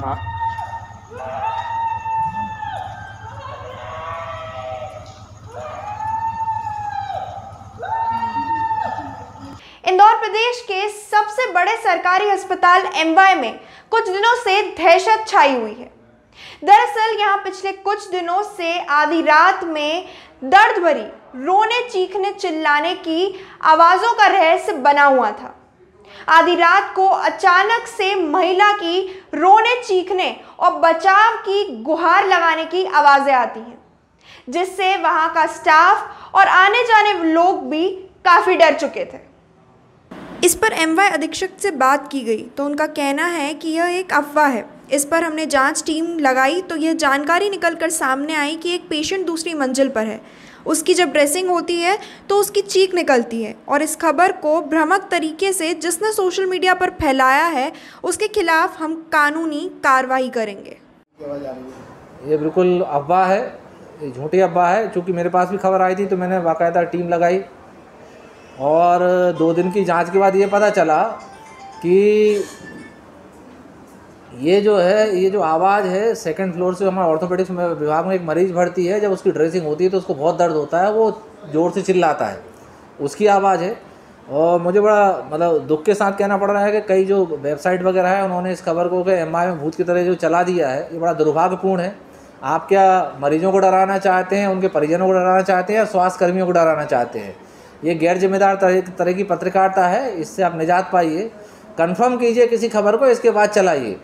हाँ इंदौर प्रदेश के सबसे बड़े सरकारी अस्पताल M.Y. में कुछ दिनों से दहशत छाई हुई है। दरअसल यहाँ पिछले कुछ दिनों से आधी रात में दर्द भरी रोने, चीखने, चिल्लाने की आवाजों का रहस्य बना हुआ था। आधी रात को अचानक से महिला की रोने, चीखने और बचाव की गुहार लगाने की आवाजें आती हैं, जिससे वहां का स्टाफ और आने जाने लोग भी काफी डर चुके थे। इस पर M.Y. अधीक्षक से बात की गई तो उनका कहना है कि यह एक अफवाह है। इस पर हमने जांच टीम लगाई तो यह जानकारी निकलकर सामने आई कि एक पेशेंट दूसरी मंजिल पर है। उसकी जब ड्रेसिंग होती है तो उसकी चीख निकलती है और इस खबर को भ्रामक तरीके से जिसने सोशल मीडिया पर फैलाया है उसके खिलाफ हम कानूनी कार्रवाई करेंगे। ये बिल्कुल अफवाह है, झूठी अफवाह है। चूँकि मेरे पास भी खबर आई थी तो मैंने बाकायदा टीम लगाई और 2 दिन की जाँच के बाद ये पता चला कि ये जो आवाज़ है सेकंड फ्लोर से हमारे ऑर्थोपेडिक्स में विभाग में एक मरीज़ भर्ती है। जब उसकी ड्रेसिंग होती है तो उसको बहुत दर्द होता है, वो ज़ोर से चिल्लाता है, उसकी आवाज़ है। और मुझे बड़ा मतलब दुख के साथ कहना पड़ रहा है कि कई जो वेबसाइट वगैरह है उन्होंने इस खबर को M.Y. में भूत की तरह जो चला दिया है, ये बड़ा दुर्भाग्यपूर्ण है। आप क्या मरीजों को डराना चाहते हैं, उनके परिजनों को डराना चाहते हैं या स्वास्थ्यकर्मियों को डराना चाहते हैं? ये गैर जिम्मेदार तरह की पत्रकारिता है, इससे आप निजात पाइए। कन्फर्म कीजिए किसी खबर को, इसके बाद चलाइए।